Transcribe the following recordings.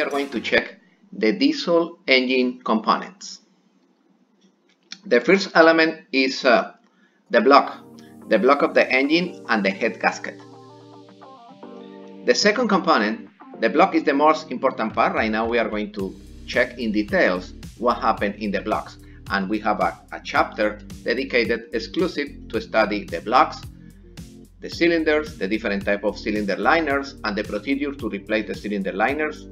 we are going to check the diesel engine components. The first element is the block of the engine and the head gasket. The second component, the block, is the most important part. Right now we are going to check in details what happened in the blocks, and we have a chapter dedicated exclusive to study the blocks, the cylinders, the different type of cylinder liners, and the procedure to replace the cylinder liners.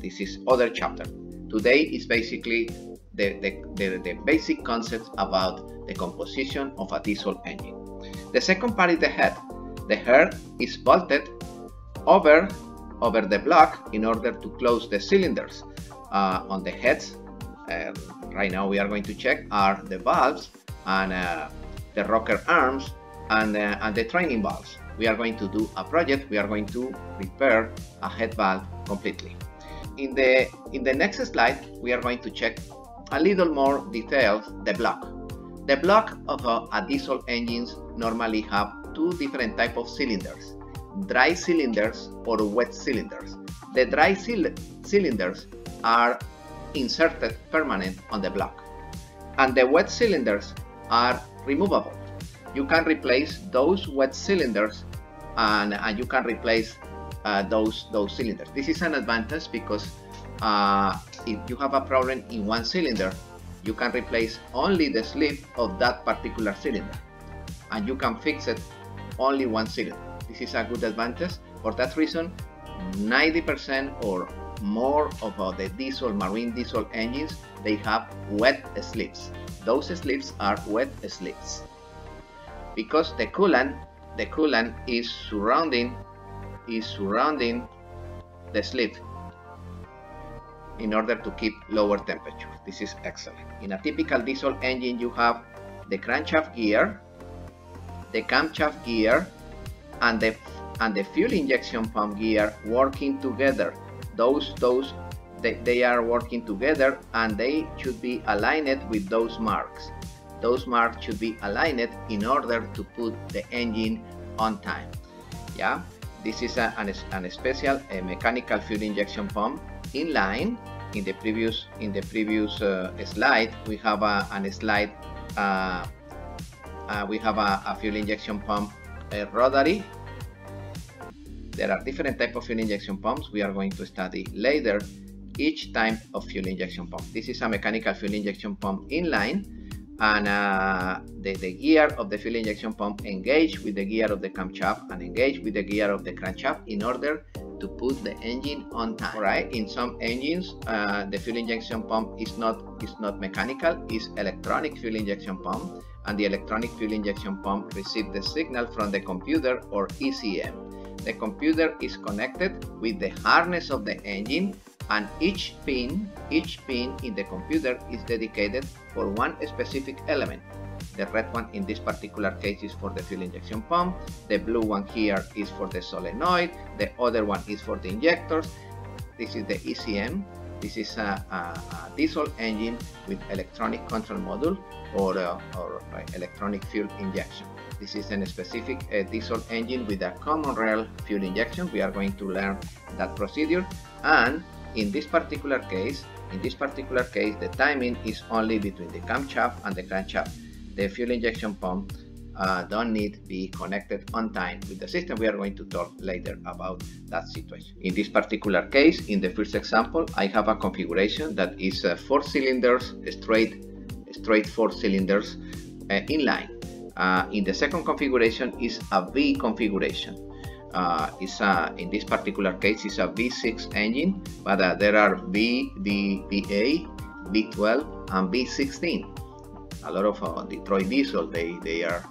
This is other chapter. Today is basically the basic concepts about the composition of a diesel engine. The second part is the head. The head is bolted over the block in order to close the cylinders. On the heads, right now we are going to check are the valves and the rocker arms and the training valves. We are going to do a project. We are going to repair a head valve completely. In the next slide, we are going to check a little more details the block. The block of a diesel engines normally have two different type of cylinders: dry cylinders or wet cylinders. The dry cylinders are inserted permanent on the block, and the wet cylinders are removable. You can replace those wet cylinders and you can replace those cylinders. This is an advantage because if you have a problem in one cylinder, you can replace only the sleeve of that particular cylinder, and you can fix it only one cylinder. This is a good advantage. For that reason, 90% or more of the marine diesel engines, they have wet sleeves. Those sleeves are wet sleeves because the coolant is surrounding the sleeve in order to keep lower temperature. This is excellent. In a typical diesel engine, you have the crankshaft gear, the camshaft gear, and the fuel injection pump gear working together. They are working together, and they should be aligned with those marks. Those marks should be aligned in order to put the engine on time. Yeah, this is a special mechanical fuel injection pump inline. In the previous slide, we have a fuel injection pump rotary. There are different types of fuel injection pumps. We are going to study later each type of fuel injection pump. This is a mechanical fuel injection pump inline, and the gear of the fuel injection pump engage with the gear of the camshaft and engage with the gear of the crankshaft in order to put the engine on time. All right. In some engines, the fuel injection pump is not mechanical. It's electronic fuel injection pump, and the electronic fuel injection pump receives the signal from the computer or ECM. The computer is connected with the harness of the engine, and each pin in the computer is dedicated for one specific element. The red one in this particular case is for the fuel injection pump, the blue one here is for the solenoid, the other one is for the injectors. This is the ECM. This is a diesel engine with electronic control module or electronic fuel injection. This is a specific diesel engine with a common rail fuel injection. We are going to learn that procedure. And in this particular case, the timing is only between the camshaft and the crankshaft. The fuel injection pump don't need to be connected on time with the system. We are going to talk later about that situation. In this particular case, in the first example, I have a configuration that is 4 cylinders, straight 4 cylinders inline. In the second configuration is a V configuration. In this particular case, it's a V6 engine, but there are V, V, VA, V12, and V16. A lot of Detroit diesel, they are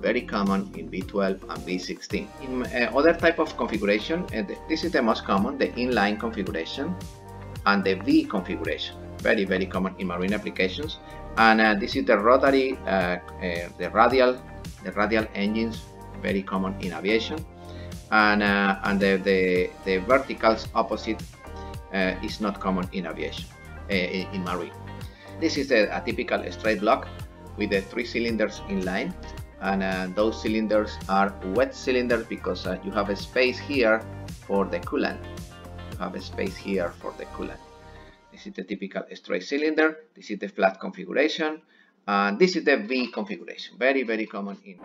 very common in V12 and V16. In other type of configuration, this is the most common, the inline configuration and the V configuration. Very, very common in marine applications. And this is the rotary, the radial engines, very common in aviation. And the verticals opposite is not common in aviation, in marine. This is a typical straight block with the 3 cylinders in line, and those cylinders are wet cylinders because you have a space here for the coolant. have a space here for the coolant. This is the typical straight cylinder, this is the flat configuration, and this is the V configuration, very, very common in